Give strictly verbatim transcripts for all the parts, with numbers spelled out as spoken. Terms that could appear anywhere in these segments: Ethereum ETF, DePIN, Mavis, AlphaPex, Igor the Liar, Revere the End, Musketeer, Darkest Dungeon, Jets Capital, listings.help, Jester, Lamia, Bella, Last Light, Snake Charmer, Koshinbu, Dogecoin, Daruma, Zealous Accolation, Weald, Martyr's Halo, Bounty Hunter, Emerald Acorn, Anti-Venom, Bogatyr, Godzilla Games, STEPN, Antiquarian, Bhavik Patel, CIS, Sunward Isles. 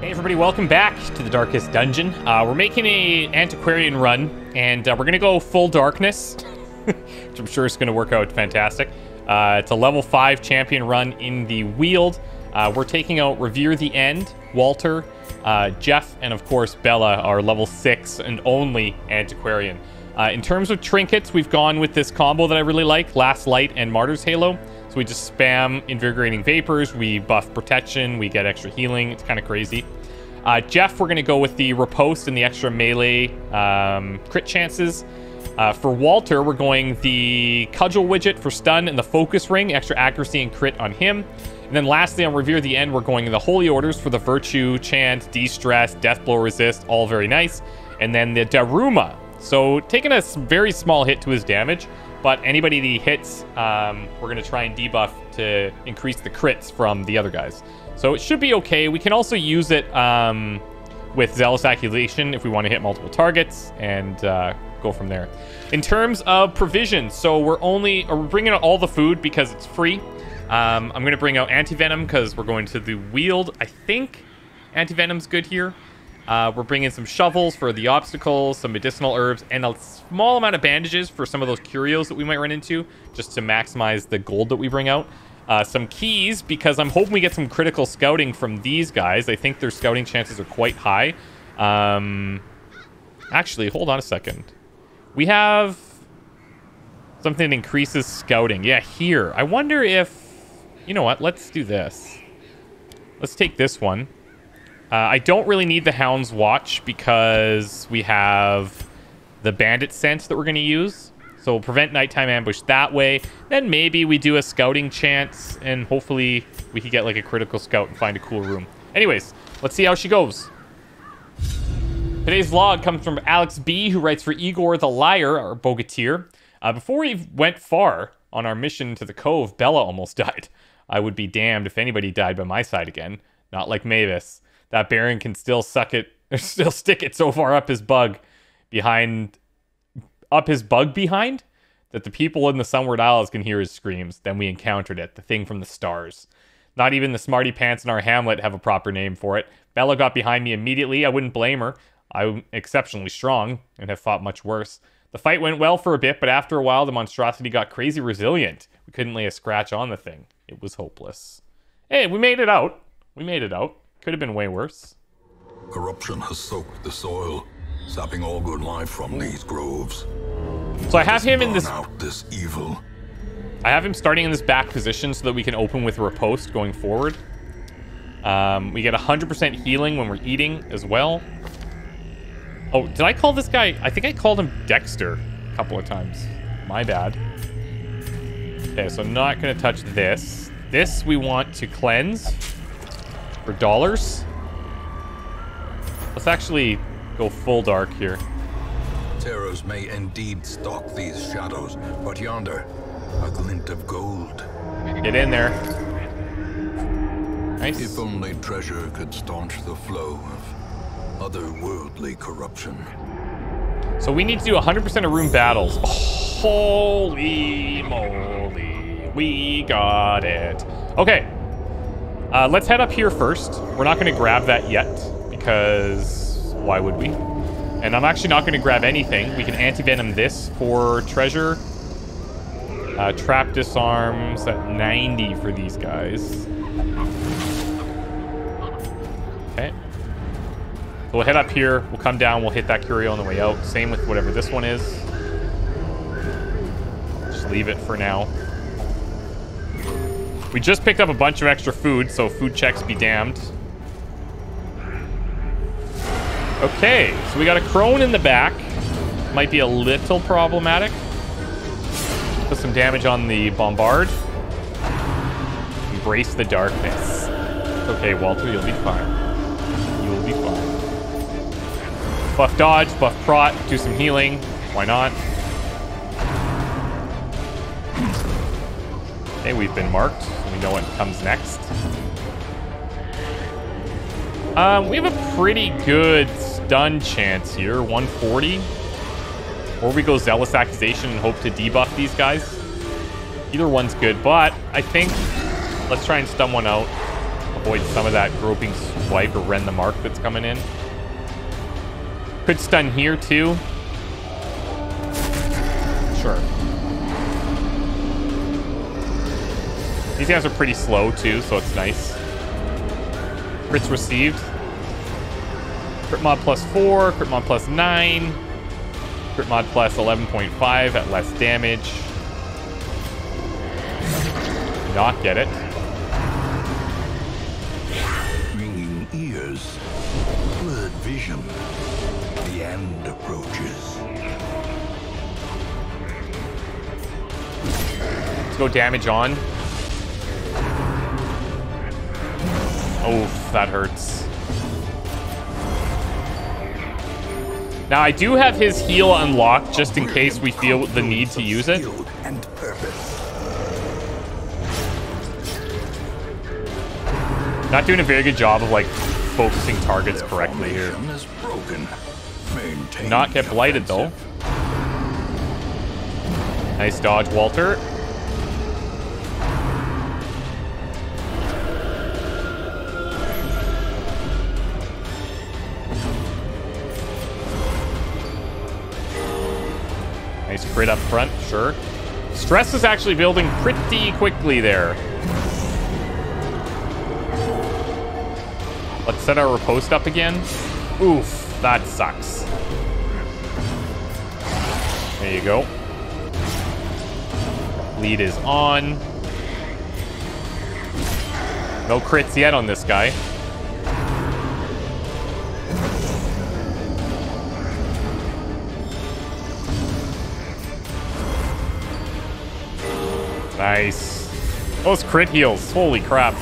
Hey everybody, welcome back to the Darkest Dungeon. Uh, we're making a Antiquarian run, and uh, we're gonna go full darkness, which I'm sure is gonna work out fantastic. Uh, it's a level five champion run in the Weald. Uh, we're taking out Revere the End, Walter, uh, Jeff, and of course Bella, our level six and only Antiquarian. Uh, in terms of trinkets, we've gone with this combo that I really like, Last Light and Martyr's Halo. So we just spam Invigorating Vapors, we buff protection, we get extra healing. It's kind of crazy. Uh, Jeff, we're going to go with the riposte and the extra melee um, crit chances. Uh, for Walter, we're going the Cudgel Widget for stun and the Focus Ring, extra accuracy and crit on him. And then lastly, on Revere the End, we're going the Holy Orders for the Virtue, Chant, De-Stress, Deathblow Resist, all very nice. And then the Daruma. So taking a very small hit to his damage. But anybody that he hits, um, we're going to try and debuff to increase the crits from the other guys. So it should be okay. We can also use it um, with Zealous Accolation if we want to hit multiple targets and uh, go from there. In terms of provisions, so we're only we're bringing out all the food because it's free. Um, I'm going to bring out Anti-Venom because we're going to the Weald. I think Anti-Venom's good here. Uh, we're bringing some shovels for the obstacles, some medicinal herbs, and a small amount of bandages for some of those curios that we might run into, just to maximize the gold that we bring out. Uh, some keys, because I'm hoping we get some critical scouting from these guys. I think their scouting chances are quite high. Um, actually, hold on a second. We have something that increases scouting. Yeah, here. I wonder if... You know what? Let's do this. Let's take this one. Uh, I don't really need the Hound's Watch because we have the Bandit Sense that we're going to use. So we'll prevent nighttime ambush that way. Then maybe we do a scouting chance and hopefully we can get like a critical scout and find a cool room. Anyways, let's see how she goes. Today's vlog comes from Alex B, who writes for Igor the Liar, our Bogatyr. Uh, before we went far on our mission to the Cove, Bella almost died. I would be damned if anybody died by my side again. Not like Mavis. That Baron can still suck it, or still stick it so far up his bug behind, up his bug behind, that the people in the Sunward Isles can hear his screams. Then we encountered it, the thing from the stars. Not even the smarty pants in our hamlet have a proper name for it. Bella got behind me immediately. I wouldn't blame her. I'm exceptionally strong and have fought much worse. The fight went well for a bit, but after a while, the monstrosity got crazy resilient. We couldn't lay a scratch on the thing. It was hopeless. Hey, we made it out. We made it out. Could have been way worse. Corruption has soaked the soil, sapping all good life from these groves. So I have him in this... Out this evil. I have him starting in this back position so that we can open with riposte going forward. Um, we get one hundred percent healing when we're eating as well. Oh, did I call this guy... I think I called him Dexter a couple of times. My bad. Okay, so I'm not going to touch this. This we want to cleanse. For dollars. Let's actually go full dark here. Terrors may indeed stalk these shadows, but yonder, a glint of gold. Get in there. Nice. If only treasure could staunch the flow of otherworldly corruption. So we need to do one hundred percent of room battles. Oh, holy moly. We got it. Okay. Uh, let's head up here first. We're not going to grab that yet, because why would we? And I'm actually not going to grab anything. We can anti-venom this for treasure. Uh, trap disarms at ninety for these guys. Okay. So we'll head up here. We'll come down. We'll hit that curio on the way out. Same with whatever this one is. Just leave it for now. We just picked up a bunch of extra food, so food checks be damned. Okay, so we got a crone in the back. Might be a little problematic. Put some damage on the bombard. Embrace the darkness. Okay, Walter, you'll be fine. You'll be fine. Buff dodge, buff prot, do some healing. Why not? Okay, we've been marked. Know what comes next. Um, we have a pretty good stun chance here, one forty. Or we go Zealous Accusation and hope to debuff these guys. Either one's good, but I think let's try and stun one out. avoid some of that groping swipe or rend the mark that's coming in. Could stun here too. Sure. These guys are pretty slow too, so it's nice. Crits received. Crit mod plus four, crit mod plus nine, crit mod plus eleven point five at less damage. Did not get it. Ringing ears, blurred vision. The end approaches. Let's go damage on. Oh, that hurts. Now, I do have his heal unlocked just in case we feel the need to use it. Not doing a very good job of, like, focusing targets correctly here. Not get blighted, though. Nice dodge, Walter. Nice crit up front, sure. Stress is actually building pretty quickly there. Let's set our riposte up again. Oof, that sucks. There you go. Lead is on. No crits yet on this guy. Nice. Those crit heals. Holy crap.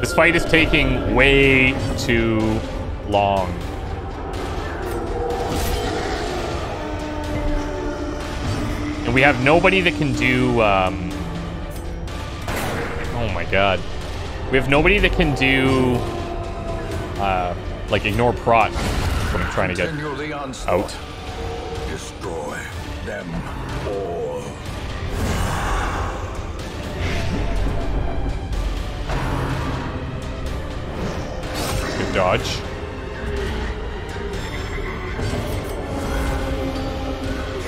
This fight is taking way too long. And we have nobody that can do... Um... Oh my god. We have nobody that can do... Uh, like, ignore prot. That's what I'm trying to get out. Destroy them all. Good dodge.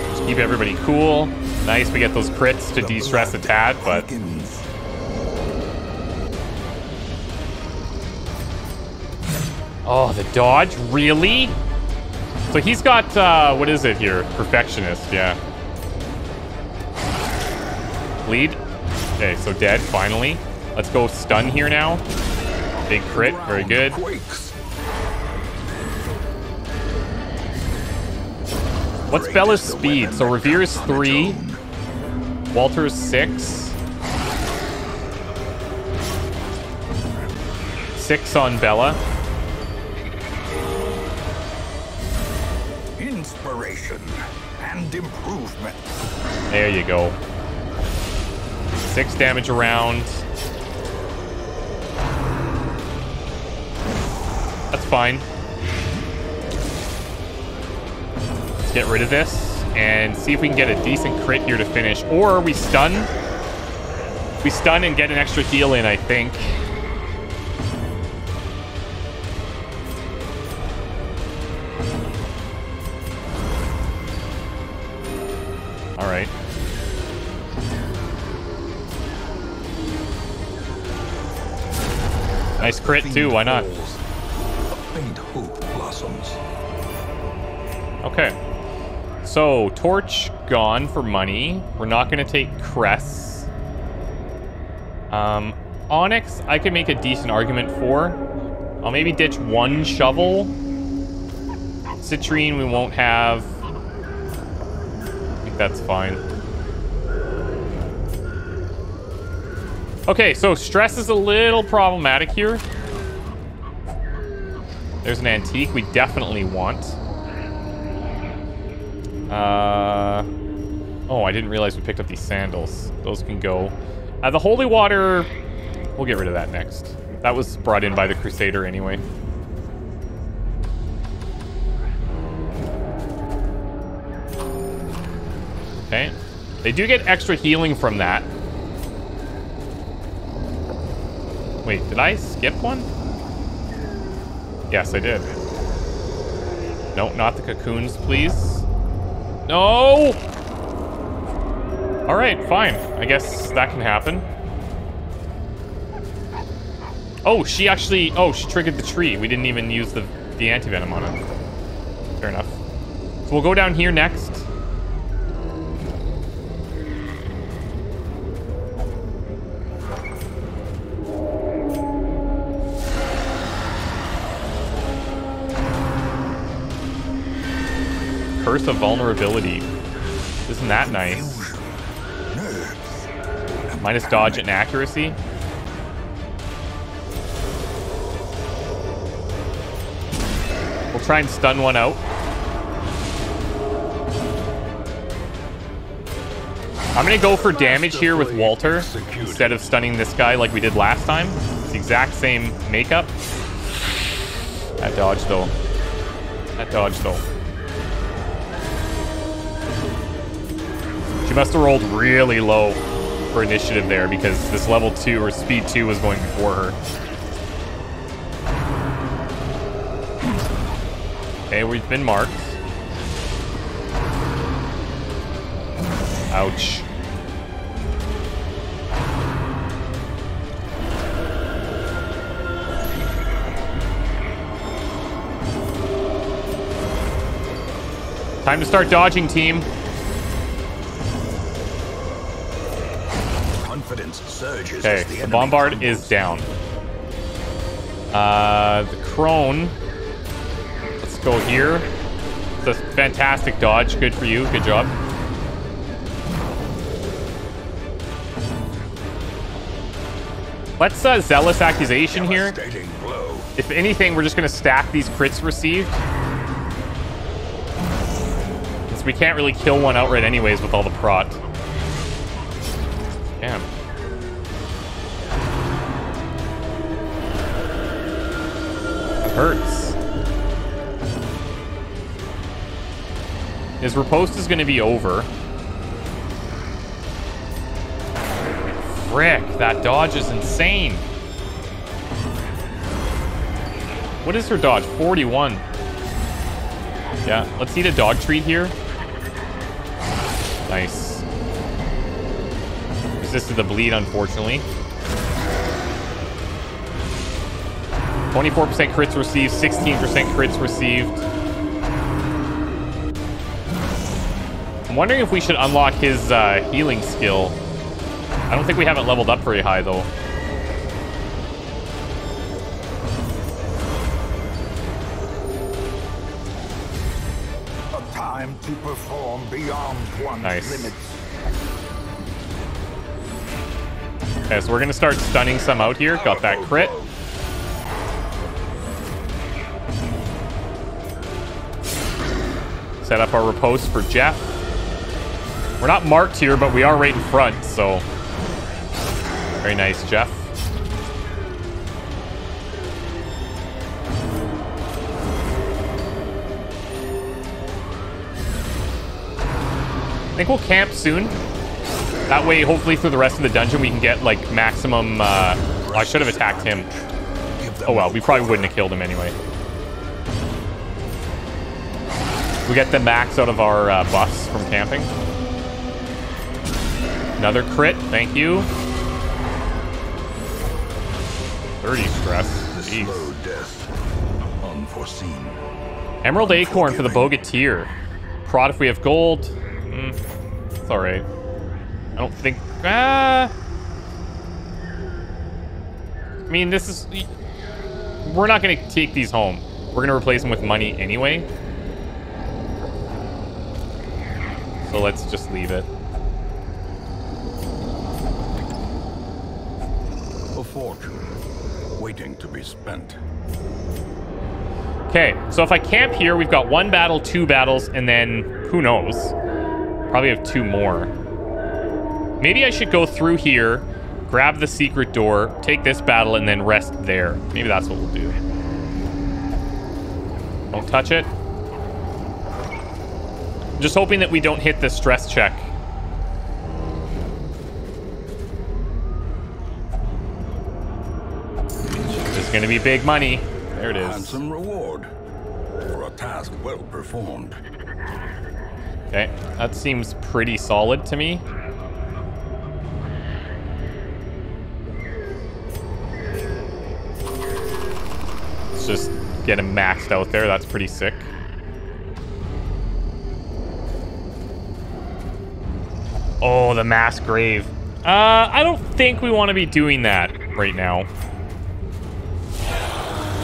Just keep everybody cool. Nice, we get those crits to de-stress a tad, but... Oh, the dodge? Really? So he's got, uh, what is it here? Perfectionist, yeah. Bleed. Okay, so dead, finally. Let's go stun here now. Big crit, very good. What's Bella's speed? So Revere's three. Walter's six. Six on Bella. Improvement. There you go. Six damage around. That's fine. Let's get rid of this and see if we can get a decent crit here to finish. Or we stun. We stun and get an extra heal in, I think. Nice crit too, why not? Okay. So, torch gone for money. We're not going to take crests. Um, Onyx, I could make a decent argument for. I'll maybe ditch one shovel. Citrine, we won't have. I think that's fine. Okay, so stress is a little problematic here. There's an antique we definitely want. Uh, oh, I didn't realize we picked up these sandals. Those can go. Uh, the holy water, we'll get rid of that next. That was brought in by the Crusader anyway. Okay. They do get extra healing from that. Wait, did I skip one? Yes, I did. No, not the cocoons, please. No! All right, fine. I guess that can happen. Oh, she actually... Oh, she triggered the tree. We didn't even use the, the anti-venom on it. Fair enough. So we'll go down here next. Curse of vulnerability. Isn't that nice? Minus dodge and accuracy. We'll try and stun one out. I'm gonna go for damage here with Walter instead of stunning this guy like we did last time. It's the exact same makeup. That dodge though. That dodge though. She must have rolled really low for initiative there, because this level two or speed two was going before her. Okay, we've been marked. Ouch. Time to start dodging, team. Okay, the bombard is down. Uh, the crone. Let's go here. It's a fantastic dodge. Good for you. Good job. Let's uh, zealous accusation here. If anything, we're just going to stack these crits received. Since we can't really kill one outright anyways with all the prot. Damn. Hurts. His riposte is going to be over. Frick, that dodge is insane. What is her dodge? forty-one. Yeah, let's eat a dog treat here. Nice. Resisted the bleed, unfortunately. twenty-four percent crits received, sixteen percent crits received. I'm wondering if we should unlock his uh, healing skill. I don't think we haven't leveled up very high, though. A time to perform beyond one's nice. Limits. Okay, so we're going to start stunning some out here. Got that crit. Set up our riposte for Jeff. We're not marked here, but we are right in front, so. Very nice, Jeff. I think we'll camp soon. That way, hopefully, through the rest of the dungeon, we can get, like, maximum... Uh... Oh, I should have attacked him. Oh, well, we probably wouldn't have killed him anyway. We get the max out of our uh, buffs from camping. Another crit, thank you. thirty stress. Jeez. Slow death, unforeseen. Emerald Acorn for the Bogatyr. Prod if we have gold. Mm, it's alright. I don't think. Ah. I mean, this is. We're not going to take these home. We're going to replace them with money anyway. So let's just leave it. A fortune waiting to be spent. Okay, so if I camp here, we've got one battle, two battles, and then who knows? Probably have two more. Maybe I should go through here, grab the secret door, take this battle, and then rest there. Maybe that's what we'll do. Don't touch it. Just hoping that we don't hit the stress check gonna be big money. There it is. Handsome reward for a task well performed. Okay, that seems pretty solid to me. Let's just get him maxed out there. That's pretty sick. Oh, the mass grave. Uh, I don't think we want to be doing that right now.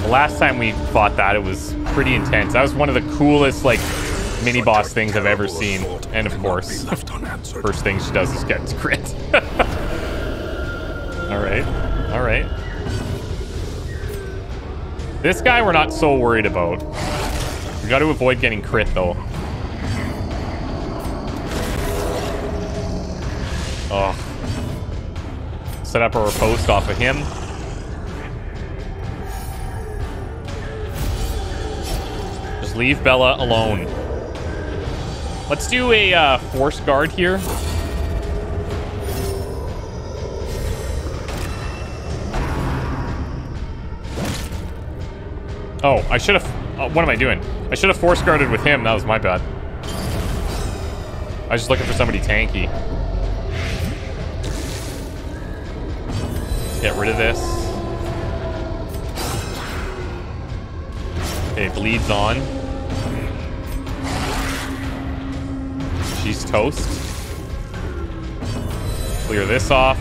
The last time we fought that, it was pretty intense. That was one of the coolest, like, mini-boss things I've ever seen. And, of course, first thing she does is get to crit. All right. All right. This guy we're not so worried about. We got to avoid getting crit, though. Oh. Set up a riposte off of him. Just leave Bella alone. Let's do a uh, force guard here. Oh, I should have... Uh, what am I doing? I should have force guarded with him. That was my bad. I was just looking for somebody tanky. Get rid of this. Okay, it bleeds on. She's toast. Clear this off.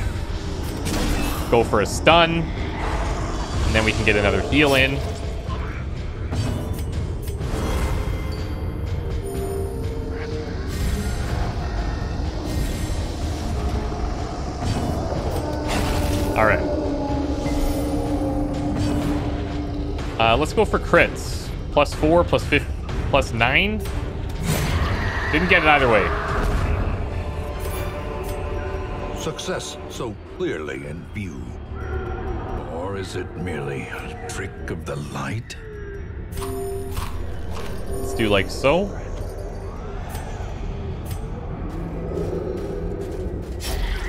Go for a stun. And then we can get another heal in. Alright. Uh, let's go for crits. Plus four, plus five, plus nine. Didn't get it either way. Success so clearly in view. Or is it merely a trick of the light? Let's do like so.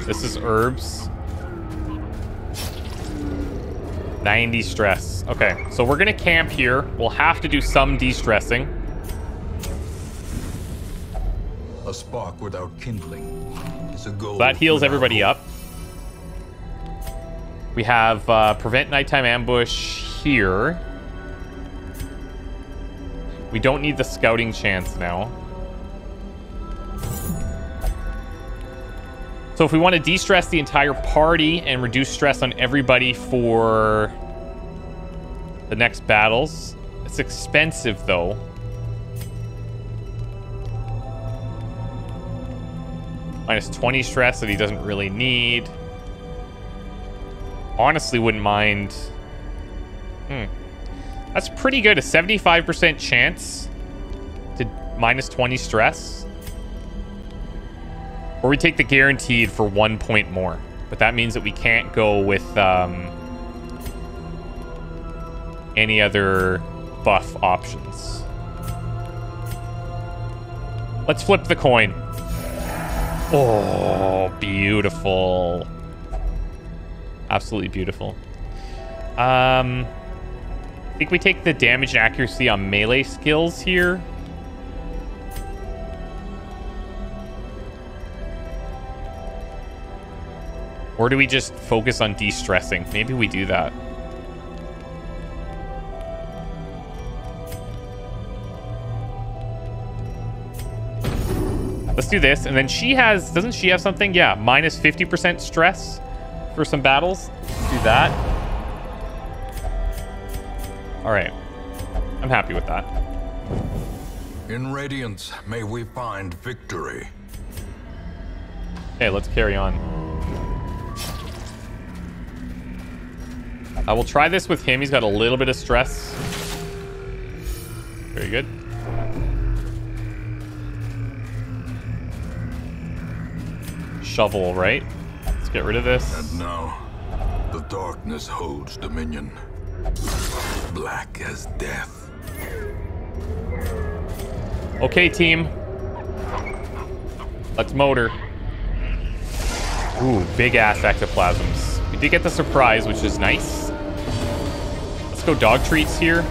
This is herbs. ninety stress. Okay, so we're gonna camp here. We'll have to do some de-stressing. A spark without kindling is a goal. So that heals everybody up. We have uh, prevent nighttime ambush here. We don't need the scouting chance now. So if we want to de-stress the entire party and reduce stress on everybody for the next battles, it's expensive though. Minus twenty stress that he doesn't really need. Honestly, wouldn't mind. Hmm. That's pretty good. A seventy-five percent chance to minus twenty stress. Or we take the guaranteed for one point more. But that means that we can't go with um, any other buff options. Let's flip the coin. Oh, beautiful. Absolutely beautiful. Um, I think we take the damage and accuracy on melee skills here. Or do we just focus on de-stressing? Maybe we do that. Let's do this. And then she has... Doesn't she have something? Yeah, minus fifty percent stress for some battles. Let's do that. All right. I'm happy with that. In Radiance, may we find victory. Okay, let's carry on. I will try this with him. He's got a little bit of stress. Very good. Shovel, right? Let's get rid of this. And now, the darkness holds dominion. Black as death. Okay, team. Let's motor. Ooh, big ass ectoplasms. We did get the surprise, which is nice. go dog treats here.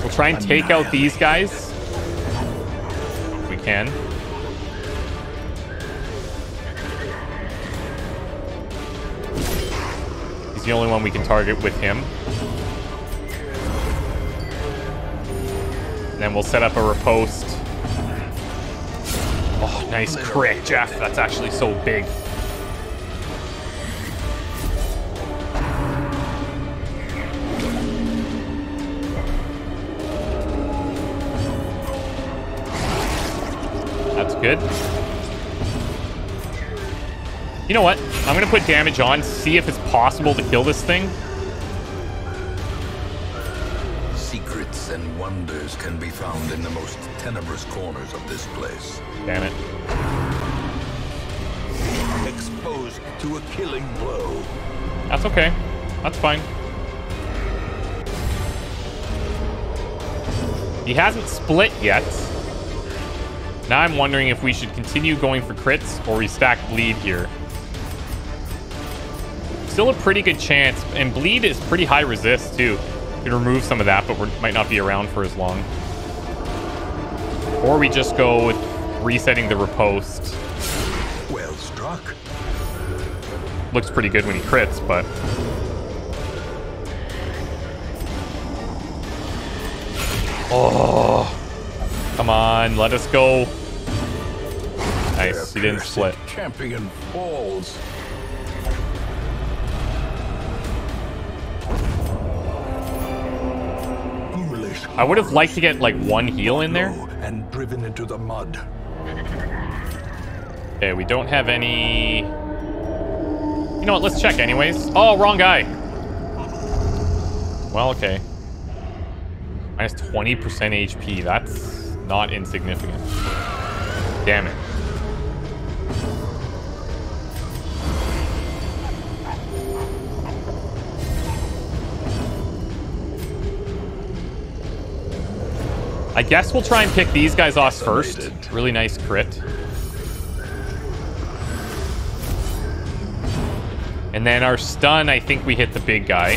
We'll try and take out these guys if we can. He's the only one we can target with him. And then we'll set up a riposte. Oh, nice crit, Jeff. That's actually so big. That's good. You know what? I'm going to put damage on, see if it's possible to kill this thing. Secrets and wonders can be found in the most tenebrous corners of this place. Damn it. Exposed to a killing blow. That's okay. That's fine. He hasn't split yet. Now I'm wondering if we should continue going for crits or we stack bleed here. Still a pretty good chance, and bleed is pretty high resist too. We can remove some of that, but we might not be around for as long. Or we just go with resetting the riposte. Well struck. Looks pretty good when he crits, but oh, come on, let us go. Nice, he didn't split. Champion falls. I would have liked to get like one heal in there. And driven into the mud. Okay, we don't have any. You know what? Let's check, anyways. Oh, wrong guy. Well, okay. Minus twenty percent H P. That's not insignificant. Damn it. I guess we'll try and pick these guys off first. Really nice crit. And then our stun, I think we hit the big guy.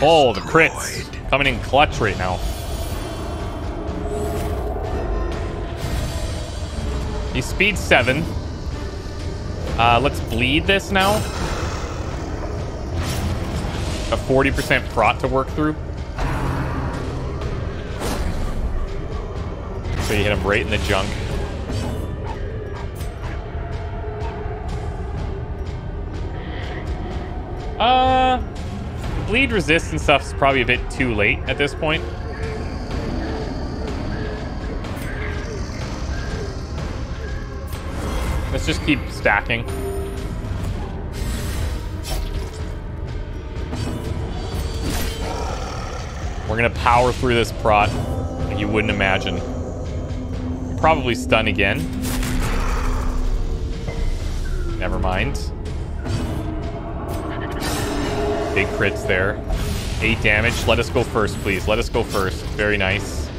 Oh, the crits. Coming in clutch right now. He's speed seven. Uh, let's bleed this now. A forty percent prot to work through. So you hit him right in the junk. Uh, bleed resist and stuff's probably a bit too late at this point. Let's just keep stacking. We're going to power through this prot like you wouldn't imagine. Probably stun again. Never mind. Big crits there. Eight damage. Let us go first, please. Let us go first. Very nice.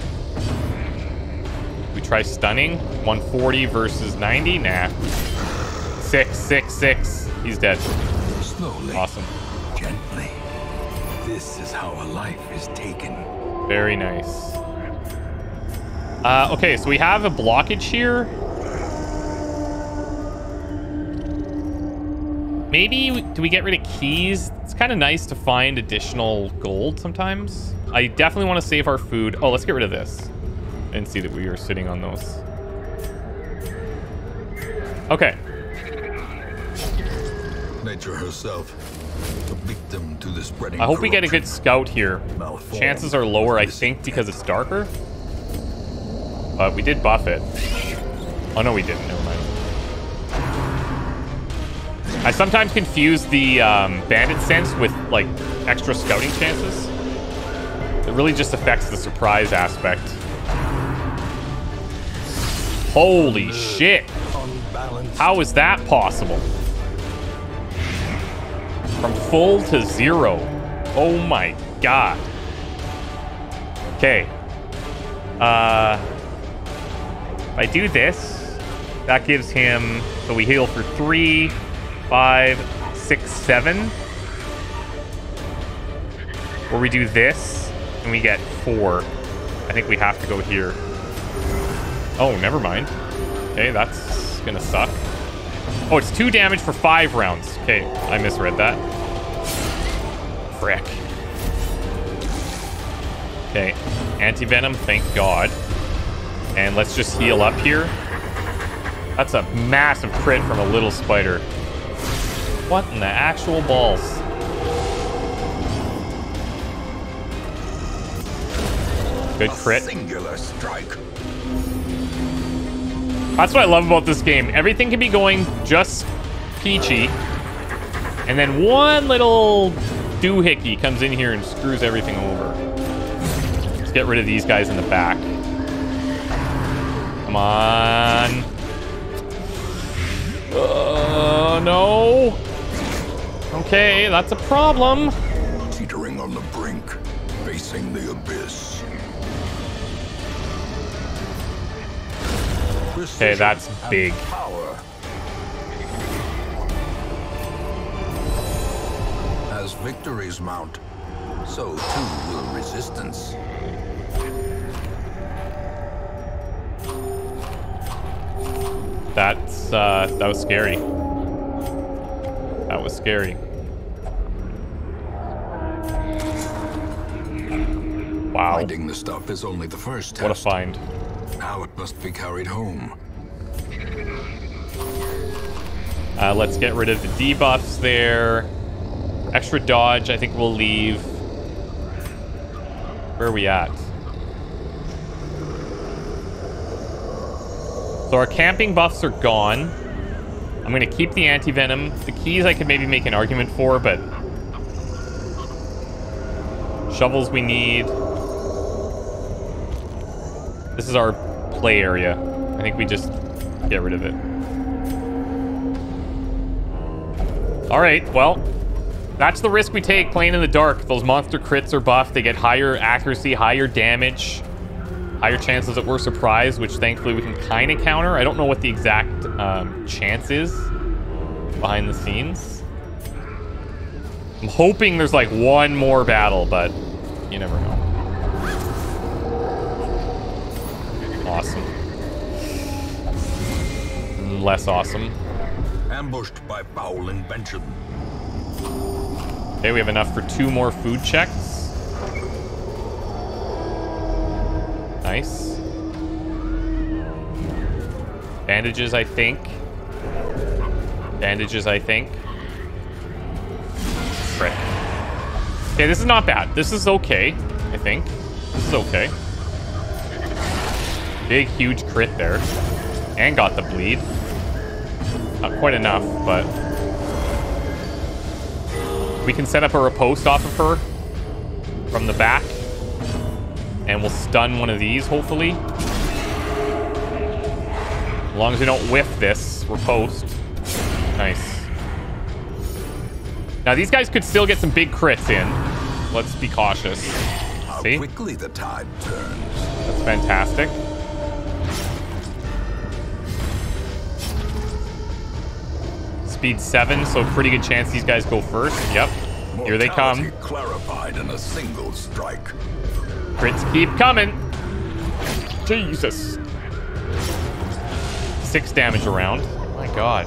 We try stunning. one forty versus ninety. Nah. Six, six, six. He's dead. Slowly. Awesome. Gently. This is how a life is taken. Very nice. Uh, okay, so we have a blockage here. Maybe, we, do we get rid of keys? It's kind of nice to find additional gold sometimes. I definitely want to save our food. Oh, let's get rid of this. I didn't see that we were sitting on those. Okay. Nature herself. Victim to the spreading I hope corruption. We get a good scout here. Malformed. Chances are lower, I think, because it's darker. But we did buff it. Oh, no, we didn't. Never mind. I sometimes confuse the um, bandit sense with, like, extra scouting chances. It really just affects the surprise aspect. Holy shit. How is that possible? From full to zero. Oh my god. Okay. Uh, If I do this, that gives him... So we heal for three, five, six, seven. Or we do this, and we get four. I think we have to go here. Oh, never mind. Okay, that's gonna suck. Oh, it's two damage for five rounds. Okay, I misread that. Frick. Okay, Anti-Venom, thank God. And let's just heal up here. That's a massive crit from a little spider. What in the actual balls? Good crit. A singular strike. That's what I love about this game. Everything can be going just peachy. And then one little doohickey comes in here and screws everything over. Let's get rid of these guys in the back. Come on. Uh, no. Okay, that's a problem. Teetering on the brink, facing the abyss. Okay, that's big. As victories mount, so too will resistance. That's, uh, that was scary. That was scary. Wow. Finding the stuff is only the first test. What a find. Now it must be carried home. Uh, let's get rid of the debuffs there. Extra dodge, I think we'll leave. Where are we at? So our camping buffs are gone. I'm gonna keep the Anti-Venom. The keys I could maybe make an argument for, but... Shovels we need. This is our play area. I think we just get rid of it. Alright, well, that's the risk we take playing in the dark. Those monster crits are buffed. They get higher accuracy, higher damage. Higher chances that we're surprised, which thankfully we can kind of counter. I don't know what the exact um, chance is behind the scenes. I'm hoping there's like one more battle, but you never know. Awesome. Less awesome. Ambushed by foul invention. Okay, we have enough for two more food checks. Nice. Bandages, I think. Bandages, I think. Frick. Okay, this is not bad. This is okay, I think. This is okay. Big, huge crit there. And got the bleed. Not quite enough, but... We can set up a riposte off of her from the back. And we'll stun one of these, hopefully. As long as we don't whiff this, riposte. Nice. Now, these guys could still get some big crits in. Let's be cautious. See? How quickly the tide turns. That's fantastic. Speed seven, so pretty good chance these guys go first. Yep. Here they come. Clarified in a single strike. Crits keep coming. Jesus. Six damage around. My God.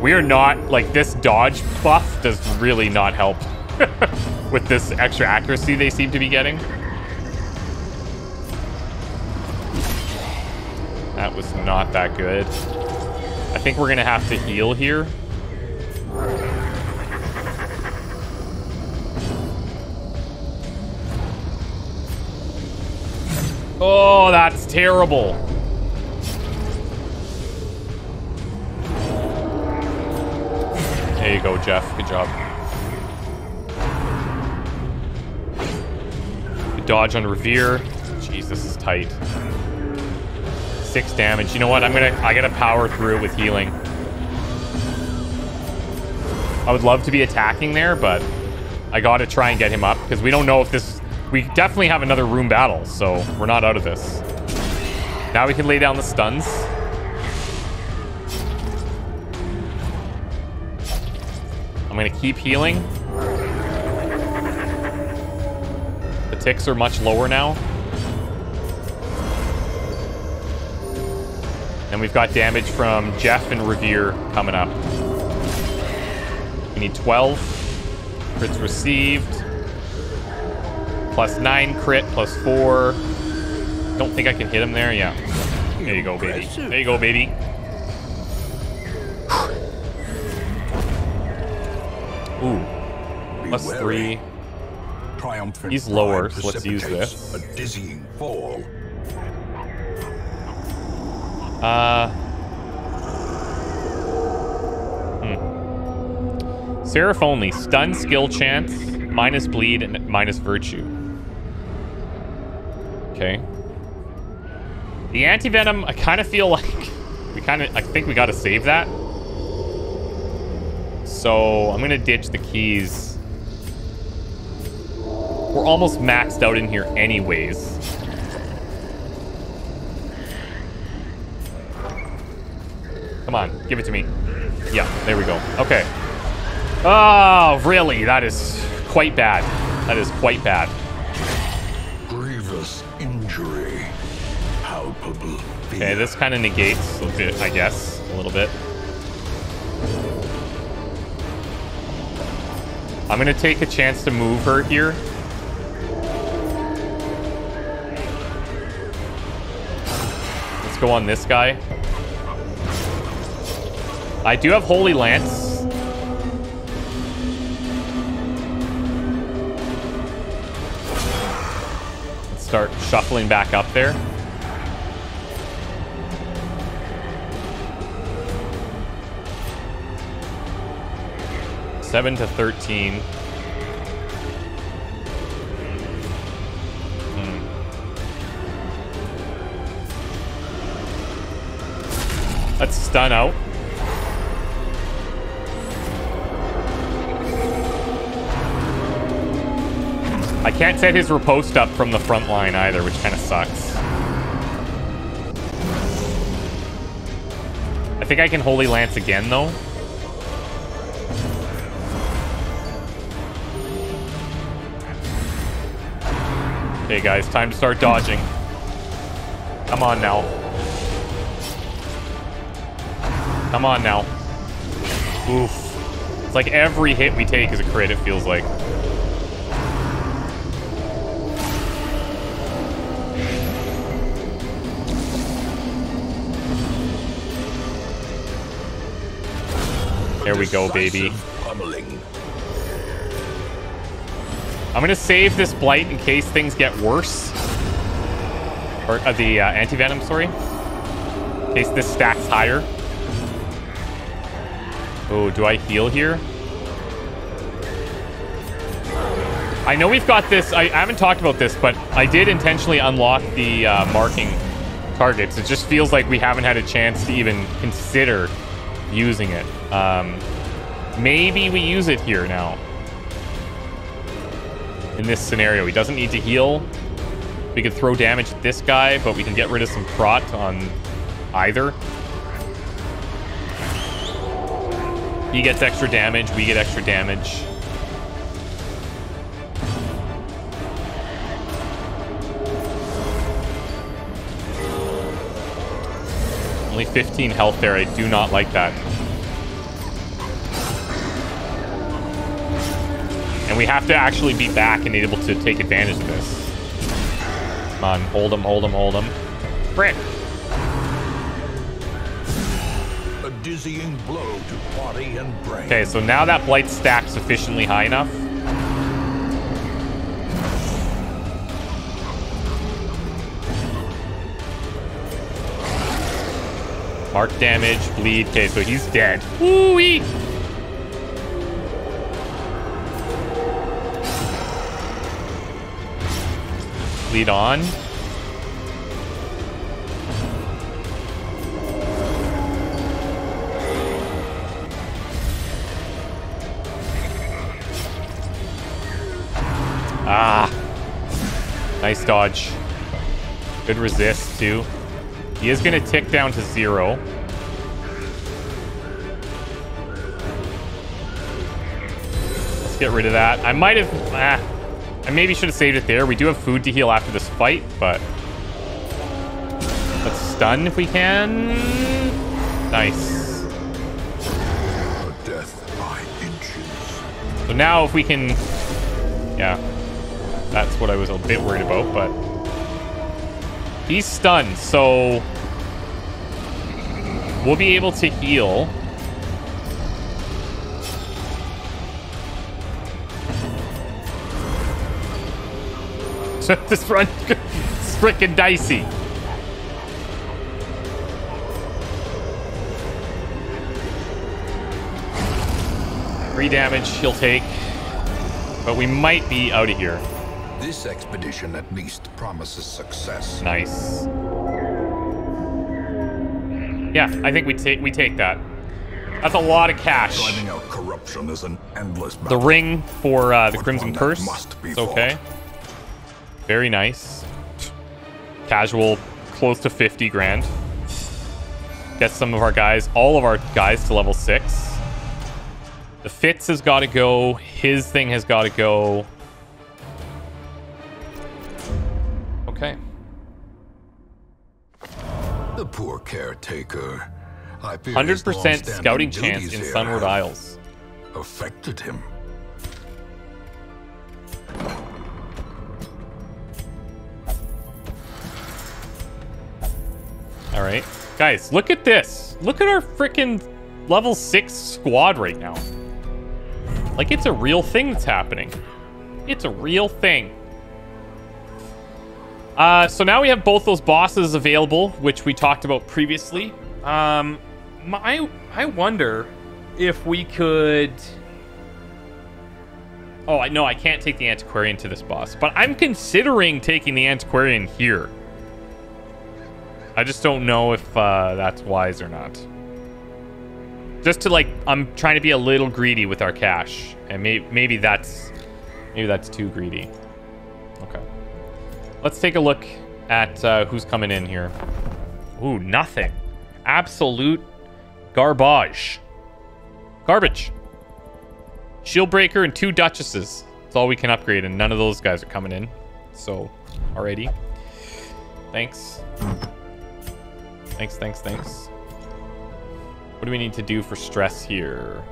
We are not, like, this dodge buff does really not help with this extra accuracy they seem to be getting. That was not that good. I think we're gonna have to heal here. Oh, that's terrible. There you go, Jeff. Good job. The dodge on Revere. Jeez, this is tight. Six damage. You know what? I'm gonna. I gotta power through with healing. I would love to be attacking there, but I gotta try and get him up because we don't know if this. we definitely have another room battle, so we're not out of this. Now we can lay down the stuns. I'm going to keep healing. The ticks are much lower now. And we've got damage from Jeff and Revere coming up. We need twelve. Crits received. Plus nine crit, plus four. Don't think I can hit him there. Yeah. There you go, baby. There you go, baby. Ooh. Plus three. He's lower, so let's use this. A dizzying fall. Uh. Hmm. Seraph only. Stun skill chance, minus bleed, and minus virtue. Okay. The anti-venom, I kind of feel like we kind of, I think we got to save that. So I'm going to ditch the keys. We're almost maxed out in here anyways. Come on, give it to me. Yeah, there we go. Okay. Oh, really? That is quite bad. That is quite bad. Grievous injury. Palpable. Okay, this kind of negates a bit, I guess, a little bit. I'm going to take a chance to move her here. Let's go on this guy. I do have Holy Lance. Let's start shuffling back up there. seven to thirteen. Hmm. Let's stun out. I can't set his riposte up from the front line either, which kind of sucks. I think I can Holy Lance again, though. Okay, guys, time to start dodging. Come on now. Come on now. Oof. It's like every hit we take is a crit, it feels like. There we go, baby. I'm going to save this Blight in case things get worse. Or uh, the uh, anti-venom, sorry. In case this stacks higher. Oh, do I heal here? I know we've got this. I, I haven't talked about this, but I did intentionally unlock the uh, marking targets. It just feels like we haven't had a chance to even consider using it. Um, maybe we use it here now. In this scenario, he doesn't need to heal. We could throw damage at this guy, but we can get rid of some prot on either. He gets extra damage, we get extra damage. Only fifteen health there. I do not like that. And we have to actually be back and able to take advantage of this. Come on, hold him, hold him, hold him. Frick! A dizzying blow to body and brain. Okay, so now that blight stacked sufficiently high enough. Mark damage, bleed. Okay, so he's dead. Woo-wee! Lead on. Ah. Nice dodge. Good resist, too. He is going to tick down to zero. Let's get rid of that. I might have... Ah, I maybe should have saved it there. We do have food to heal after this fight, but... Let's stun if we can. Nice. Death by inches. So now if we can... Yeah. That's what I was a bit worried about, but... He's stunned, so... We'll be able to heal. This run is frickin' dicey. Three damage he'll take. But we might be out of here. This expedition at least promises success. Nice. Yeah, I think we take we take that. That's a lot of cash. Driving out corruption is an endless battle. The ring for uh, the but Crimson Curse. It's okay. Fought. Very nice. Casual, close to fifty grand. Get some of our guys, all of our guys, to level six. The Fitz has got to go. His thing has got to go. Okay. The poor caretaker. I fear one hundred percent scouting chance in Sunward Isles. Affected him. All right, guys, look at this. Look at our freaking level six squad right now. Like, it's a real thing that's happening. It's a real thing. Uh, so now we have both those bosses available, which we talked about previously. Um, I, I wonder if we could... Oh, I no, I can't take the Antiquarian to this boss. But I'm considering taking the Antiquarian here. I just don't know if uh, that's wise or not. Just to, like, I'm trying to be a little greedy with our cash. And may maybe that's... Maybe that's too greedy. Okay. Let's take a look at uh, who's coming in here. Ooh, nothing. Absolute garbage. Garbage. Shieldbreaker and two Duchesses. That's all we can upgrade, and none of those guys are coming in. So, alrighty. Thanks. Thanks, thanks, thanks. What do we need to do for stress here?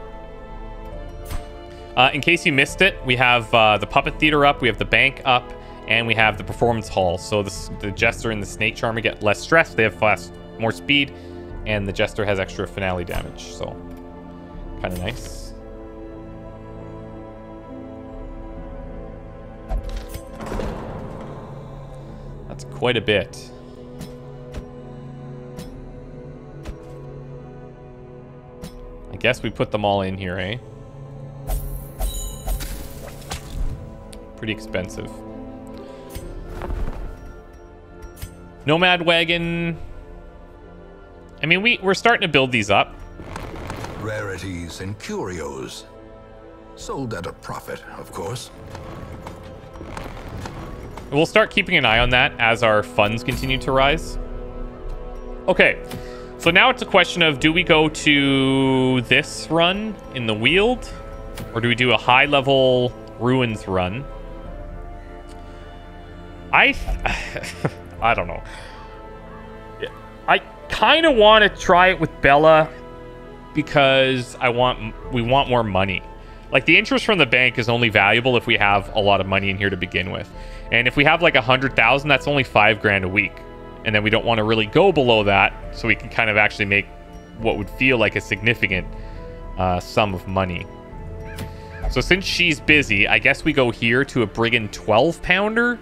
Uh, in case you missed it, we have uh, the Puppet Theater up, we have the Bank up, and we have the Performance Hall. So this, the Jester and the Snake Charmer get less stress, they have fast, more speed, and the Jester has extra finale damage, so kind of nice. That's quite a bit. I guess we put them all in here, eh? Pretty expensive. Nomad wagon. I mean, we, we're starting to build these up. Rarities and curios. Sold at a profit, of course. We'll start keeping an eye on that as our funds continue to rise. Okay. So now it's a question of, do we go to this run in the Weald? Or do we do a high-level Ruins run? I... Th I don't know. I kind of want to try it with Bella because I want we want more money. Like, the interest from the bank is only valuable if we have a lot of money in here to begin with. And if we have like a hundred thousand, that's only five grand a week. And then we don't want to really go below that, so we can kind of actually make what would feel like a significant uh, sum of money. So since she's busy, I guess we go here to a Brigand twelve pounder.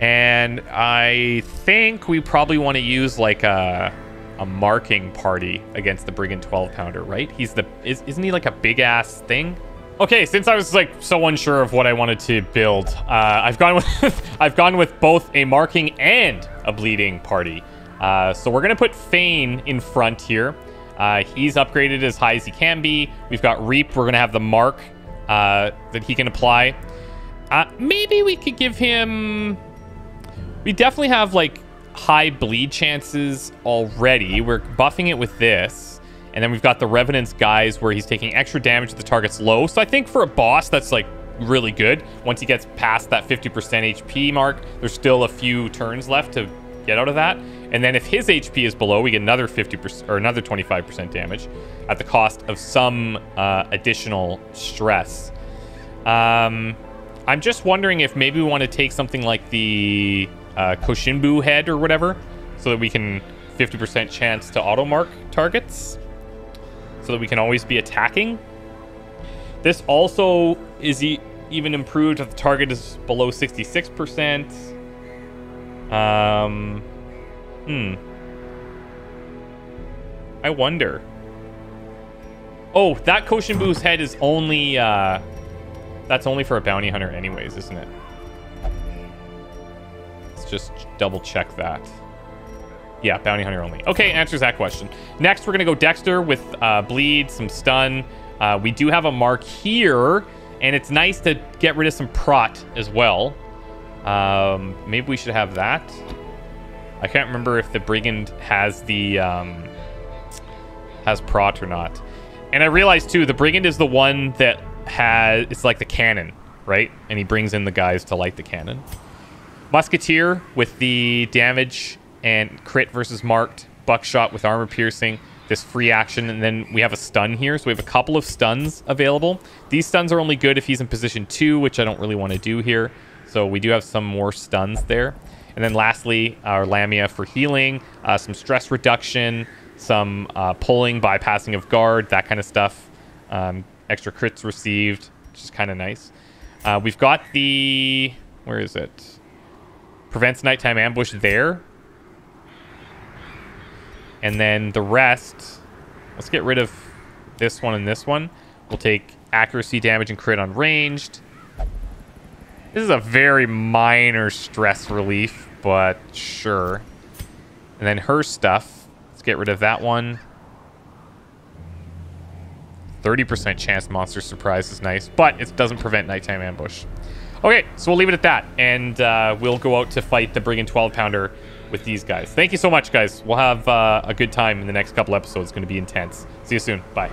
And I think we probably want to use like a a marking party against the Brigand twelve pounder, right? He's the is, isn't he like a big ass thing? Okay, since I was like so unsure of what I wanted to build, uh, I've gone with I've gone with both a marking and a bleeding party. Uh, so we're gonna put Fane in front here. Uh, he's upgraded as high as he can be. We've got Reap. We're gonna have the mark uh, that he can apply. Uh, maybe we could give him... We definitely have, like, high bleed chances already. We're buffing it with this. And then we've got the Revenant's Guise where he's taking extra damage if the target's low. So I think for a boss, that's, like, really good. Once he gets past that fifty percent H P mark, there's still a few turns left to get out of that. And then if his H P is below, we get another fifty percent or another twenty-five percent damage at the cost of some uh, additional stress. Um, I'm just wondering if maybe we want to take something like the uh, Koshinbu head or whatever, so that we can fifty percent chance to auto mark targets, so that we can always be attacking. This also is e even improved if the target is below sixty-six percent. Um, hmm. I wonder. Oh, that Koshinbu's head is only... Uh, that's only for a bounty hunter anyways, isn't it? Let's just double check that. Yeah, bounty hunter only. Okay, answers that question. Next, we're going to go Dexter with uh, bleed, some stun. Uh, we do have a mark here, and it's nice to get rid of some prot as well. Um, maybe we should have that. I can't remember if the Brigand has the um, has prot or not. And I realized, too, the Brigand is the one that has... It's like the cannon, right? And he brings in the guys to light the cannon. Musketeer with the damage and crit versus marked. Buckshot with armor piercing. This free action, and then we have a stun here, so we have a couple of stuns available. These stuns are only good if he's in position two, which I don't really want to do here, so we do have some more stuns there. And then lastly, our Lamia for healing, uh, some stress reduction, some uh, pulling, bypassing of guard, that kind of stuff. Um, extra crits received, which is kind of nice. Uh, we've got the... Where is it? Prevents nighttime ambush there. And then the rest, let's get rid of this one and this one. We'll take accuracy, damage, and crit on ranged. This is a very minor stress relief, but sure. And then her stuff, let's get rid of that one. thirty percent chance monster surprise is nice, but it doesn't prevent nighttime ambush. Okay, so we'll leave it at that. And uh, we'll go out to fight the Brigand twelve pounder. With these guys. Thank you so much, guys. We'll have uh, a good time in the next couple episodes. It's going to be intense. See you soon. Bye.